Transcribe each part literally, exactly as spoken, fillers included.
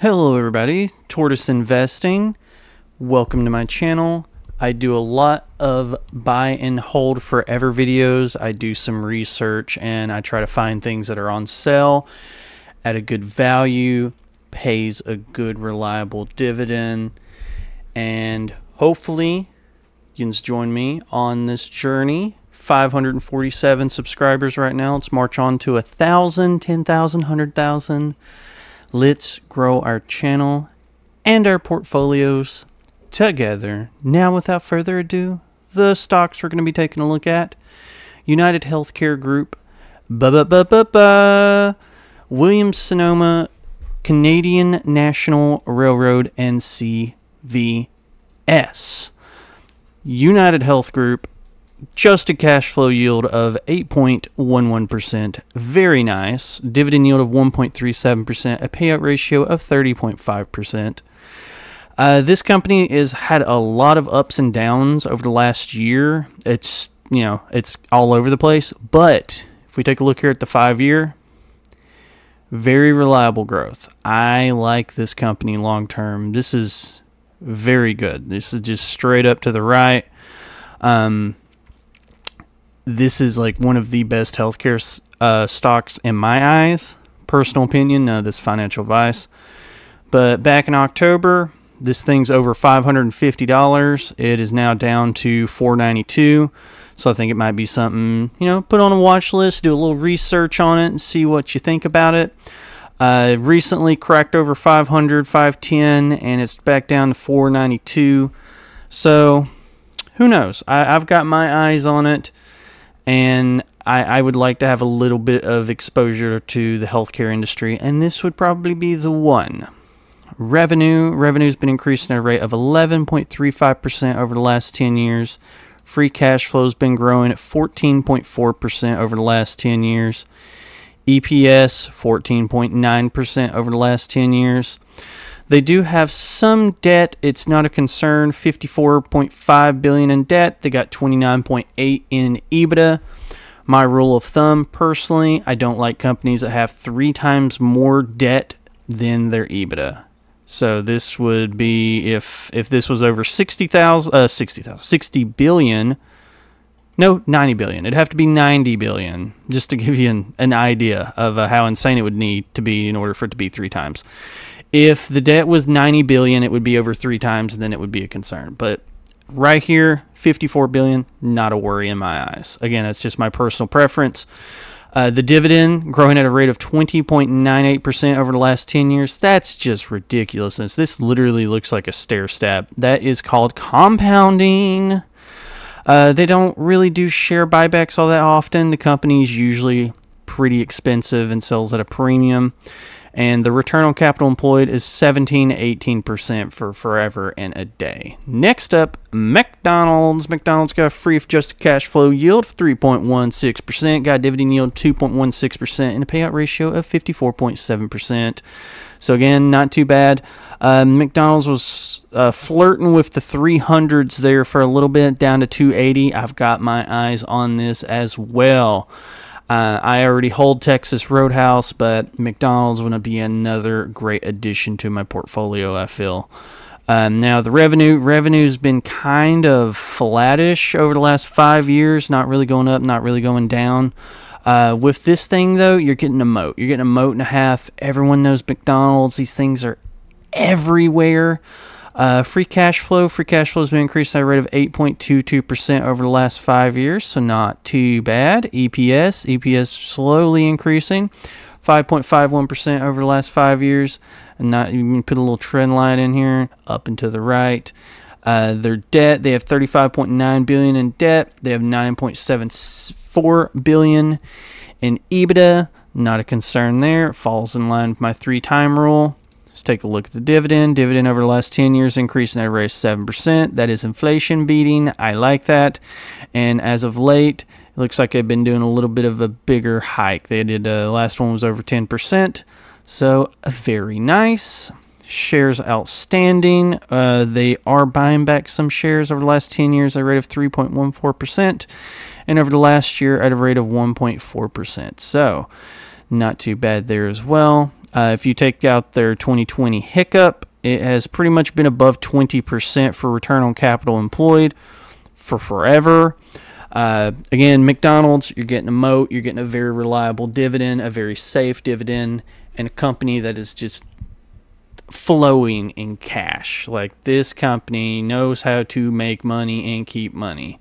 Hello everybody, Tortoise Investing. Welcome to my channel. I do a lot of buy and hold forever videos. I do some research and I try to find things that are on sale at a good value, pays a good reliable dividend, and hopefully you can join me on this journey. five hundred forty-seven subscribers right now. Let's march on to a thousand, ten thousand, hundred thousand. Let's grow our channel and our portfolios together. Now, without further ado, the stocks we're going to be taking a look at: United Healthcare Group, ba ba ba ba ba, Williams Sonoma, Canadian National Railroad, and C V S. United Health Group, adjusted cash flow yield of eight point one one percent. Very nice. Dividend yield of one point three seven percent. A payout ratio of thirty point five percent. Uh, this company has had a lot of ups and downs over the last year. It's, you know, it's all over the place. But if we take a look here at the five year, very reliable growth. I like this company long term. This is very good. This is just straight up to the right. Um... This is like one of the best healthcare uh, stocks in my eyes. Personal opinion, no, this financial advice. But back in October, this thing's over five hundred fifty dollars. It is now down to four ninety-two. So I think it might be something, you know, put on a watch list, do a little research on it and see what you think about it. Uh, recently cracked over five hundred, five ten, and it's back down to four ninety-two. So who knows? I, I've got my eyes on it. And I, I would like to have a little bit of exposure to the healthcare industry, and this would probably be the one. Revenue. Revenue's been increasing at a rate of eleven point three five percent over the last ten years. Free cash flow's been growing at fourteen point four percent over the last ten years. E P S, fourteen point nine percent over the last ten years. They do have some debt. It's not a concern. fifty-four point five billion dollars in debt. They got twenty-nine point eight in EBITDA. My rule of thumb, personally, I don't like companies that have three times more debt than their EBITDA. So this would be if if this was over sixty thousand, uh, sixty thousand, sixty billion dollars. No, ninety billion dollars. It'd have to be ninety billion dollars just to give you an, an idea of uh, how insane it would need to be in order for it to be three times. If the debt was ninety billion dollars, it would be over three times, and then it would be a concern. But right here, fifty-four billion dollars, not a worry in my eyes. Again, that's just my personal preference. Uh, the dividend growing at a rate of twenty point nine eight percent over the last ten years. That's just ridiculousness. This literally looks like a stair step. That is called compounding. Uh, they don't really do share buybacks all that often. The company's usually pretty expensive and sells at a premium. And the return on capital employed is seventeen to eighteen percent for forever and a day. Next up, McDonald's. McDonald's got a free adjusted cash flow yield of three point one six percent, got a dividend yield of two point one six percent, and a payout ratio of fifty-four point seven percent. So again, not too bad. Uh, McDonald's was uh, flirting with the three hundreds there for a little bit, down to two eighty. I've got my eyes on this as well. Uh, I already hold Texas Roadhouse, but McDonald's would be another great addition to my portfolio, I feel. Um, now, the revenue. Revenue's been kind of flattish over the last five years, not really going up, not really going down. Uh, with this thing, though, you're getting a moat. You're getting a moat and a half. Everyone knows McDonald's. These things are everywhere. Uh, free cash flow. Free cash flow has been increased at a rate of eight point two two percent over the last five years, so not too bad. E P S. E P S slowly increasing. five point five one percent over the last five years. And not even put a little trend line in here up and to the right. Uh, their debt. They have thirty-five point nine billion dollars in debt. They have nine point seven four billion dollars in EBITDA. Not a concern there. It falls in line with my three-time rule. Let's take a look at the dividend. Dividend over the last ten years increasing at a rate of seven percent. That is inflation beating. I like that. And as of late, it looks like they've been doing a little bit of a bigger hike. They did, uh, the last one was over ten percent. So very nice. Shares outstanding. Uh, they are buying back some shares over the last ten years at a rate of three point one four percent. And over the last year at a rate of one point four percent. So not too bad there as well. Uh, if you take out their twenty twenty hiccup, it has pretty much been above twenty percent for return on capital employed for forever. Uh, again, McDonald's, you're getting a moat, you're getting a very reliable dividend, a very safe dividend, and a company that is just flowing in cash. Like, this company knows how to make money and keep money.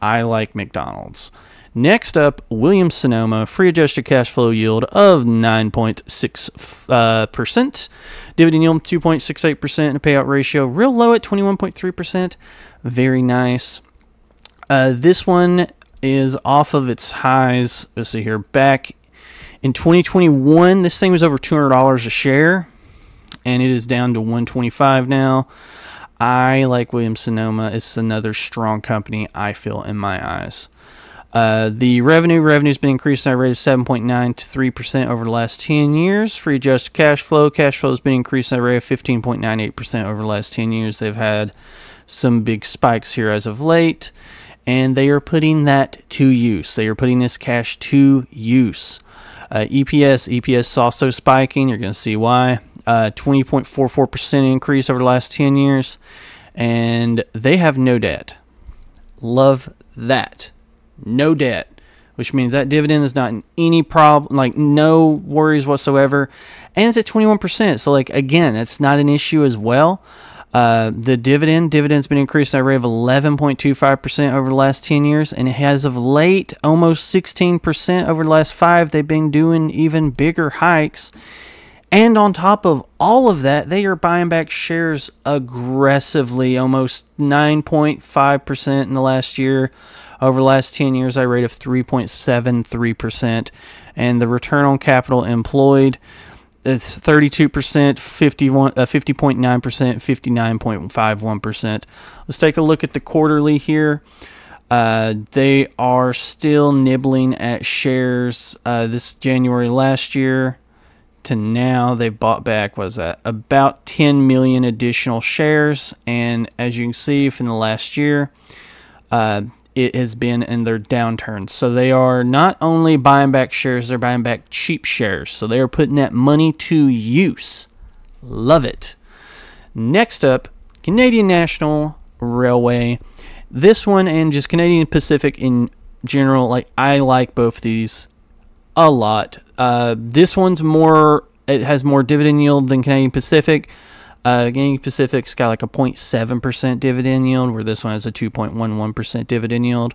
I like McDonald's. Next up, Williams Sonoma, free adjusted cash flow yield of nine point six percent, uh, dividend yield two point six eight percent, and a payout ratio real low at twenty-one point three percent. Very nice. Uh, this one is off of its highs. Let's see here. Back in twenty twenty-one, this thing was over two hundred dollars a share, and it is down to one twenty-five now. I like Williams Sonoma. It's another strong company, I feel, in my eyes. Uh, the revenue revenue's been increased at a rate of seven point nine three percent over the last ten years. Free adjusted cash flow. Cash flow's been increased at a rate of fifteen point nine eight percent over the last ten years. They've had some big spikes here as of late, and they are putting that to use. They are putting this cash to use. Uh, E P S, E P S is also spiking. You're going to see why. Uh, twenty point four four percent increase over the last ten years, and they have no debt. Love that. No debt, which means that dividend is not in any problem, like no worries whatsoever, and it's at twenty-one percent. So, like, again, that's not an issue as well. Uh, the dividend, dividend's been increased at a rate of eleven point two five percent over the last ten years, and it has of late almost sixteen percent over the last five. They've been doing even bigger hikes, and on top of all of that, they are buying back shares aggressively, almost nine point five percent in the last year. Over the last ten years, a rate of three point seven three percent, and the return on capital employed is thirty-two percent, fifty-one, uh, fifty point nine percent, fifty-nine point five one percent. Let's take a look at the quarterly here. Uh, they are still nibbling at shares. Uh, this January last year to now, they bought back, what is that, about ten million additional shares, and as you can see from the last year, uh, it has been in their downturn. So they are not only buying back shares, they're buying back cheap shares. So they are putting that money to use. Love it. Next up, Canadian National Railway. This one and just Canadian Pacific in general, like, I like both these a lot. Uh, this one's more, it has more dividend yield than Canadian Pacific. Uh, Canadian Pacific's got like a zero point seven percent dividend yield, where this one has a two point one one percent dividend yield.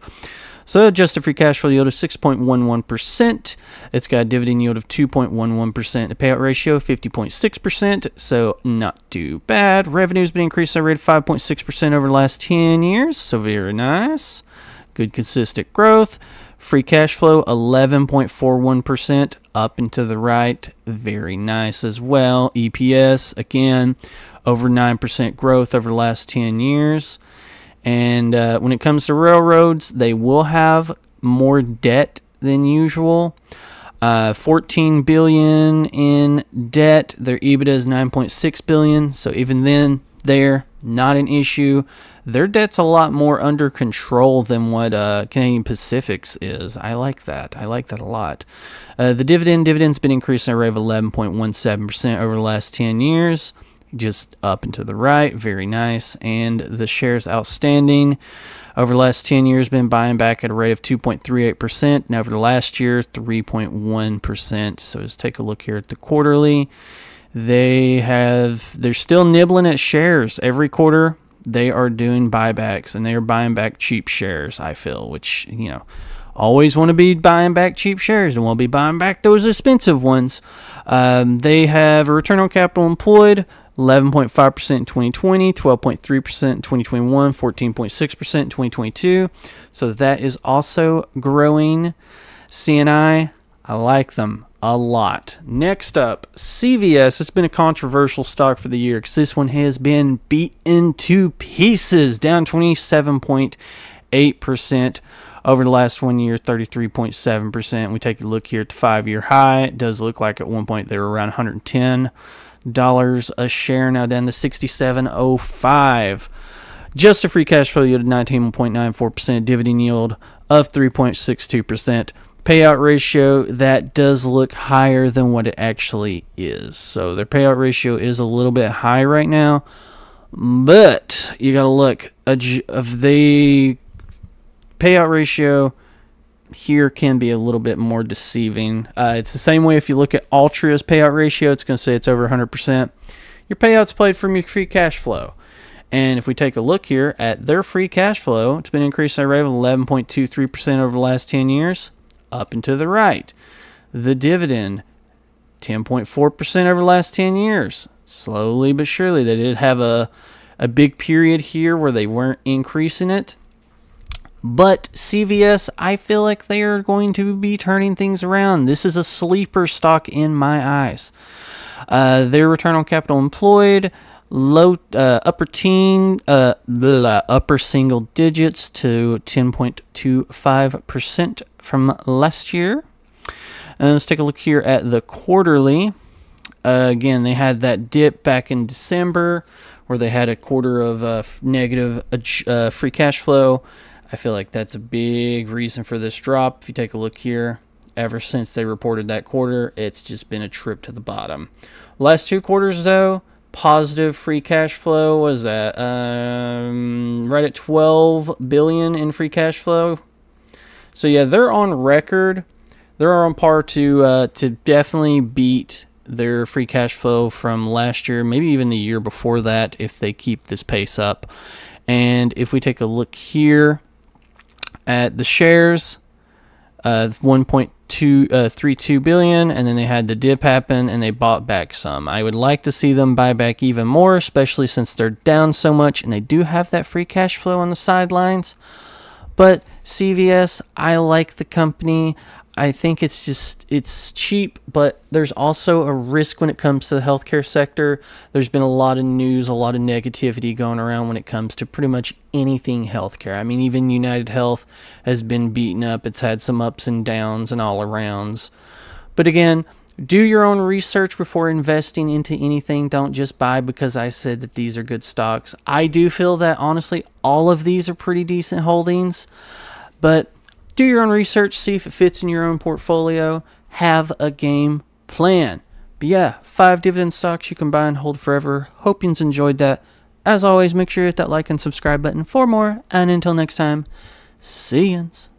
So adjusted free cash flow yield of six point one one percent. It's got a dividend yield of two point one one percent, a payout ratio of fifty point six percent, so not too bad. Revenue's been increased at a rate of five point six percent over the last ten years, so very nice. Good consistent growth. Free cash flow eleven point four one percent up and to the right, very nice as well. E P S, again, over nine percent growth over the last ten years. And uh, when it comes to railroads, they will have more debt than usual. Uh, fourteen billion dollars in debt. Their EBITDA is nine point six billion dollars, so even then, they're not an issue. Their debt's a lot more under control than what uh, Canadian Pacific's is. I like that. I like that a lot. Uh, the dividend, dividend's been increasing at a rate of eleven point one seven percent over the last ten years. Just up and to the right. Very nice. And the shares outstanding over the last ten years been buying back at a rate of two point three eight percent. And over the last year, three point one percent. So let's take a look here at the quarterly. They have, they're still nibbling at shares every quarter. They are doing buybacks, and they are buying back cheap shares, I feel, which, you know, always want to be buying back cheap shares and want to be buying back those expensive ones. Um, they have a return on capital employed, eleven point five percent in twenty twenty, twelve point three percent in twenty twenty-one, fourteen point six percent in twenty twenty-two. So that is also growing. C N I, I like them a lot. Next up, C V S. It's been a controversial stock for the year because this one has been beaten to pieces, down twenty-seven point eight percent over the last one year, thirty-three point seven percent. We take a look here at the five-year high. It does look like at one point they were around one hundred ten dollars a share, now down to sixty-seven oh five. Just a free cash flow yield of nineteen point nine four percent, dividend yield of three point six two percent. payout ratio that does look higher than what it actually is. So their payout ratio is a little bit high right now, but you gotta look, of the payout ratio here can be a little bit more deceiving. Uh, it's the same way if you look at Altria's payout ratio, it's gonna say it's over one hundred percent. Your payout's played from your free cash flow. And if we take a look here at their free cash flow, it's been increasing at a rate of eleven point two three percent over the last ten years. Up and to the right. The dividend, ten point four percent over the last ten years. Slowly but surely. They did have a, a big period here where they weren't increasing it. But C V S, I feel like they are going to be turning things around. This is a sleeper stock in my eyes. Uh, their return on capital employed... Low uh, upper teen, uh, blah, upper single digits to ten point two five percent from last year. And let's take a look here at the quarterly. Uh, again, they had that dip back in December where they had a quarter of uh, negative uh, free cash flow. I feel like that's a big reason for this drop. If you take a look here, ever since they reported that quarter, it's just been a trip to the bottom. Last two quarters, though, positive free cash flow. What is that? Um, right at twelve billion dollars in free cash flow. So yeah, they're on record. They're on par to uh, to definitely beat their free cash flow from last year, maybe even the year before that, if they keep this pace up. And if we take a look here at the shares, uh, one point two three two billion, and then they had the dip happen and they bought back some. I would like to see them buy back even more, especially since they're down so much and they do have that free cash flow on the sidelines. But C V S, I like the company. I think it's just, it's cheap, but there's also a risk when it comes to the healthcare sector. There's been a lot of news, a lot of negativity going around when it comes to pretty much anything healthcare. I mean, even United Health has been beaten up. It's had some ups and downs and all arounds. But again, do your own research before investing into anything. Don't just buy because I said that these are good stocks. I do feel that, honestly, all of these are pretty decent holdings, but do your own research, see if it fits in your own portfolio, have a game plan. But yeah, five dividend stocks you can buy and hold forever. Hope you enjoyed that. As always, make sure you hit that like and subscribe button for more. And until next time, see yous.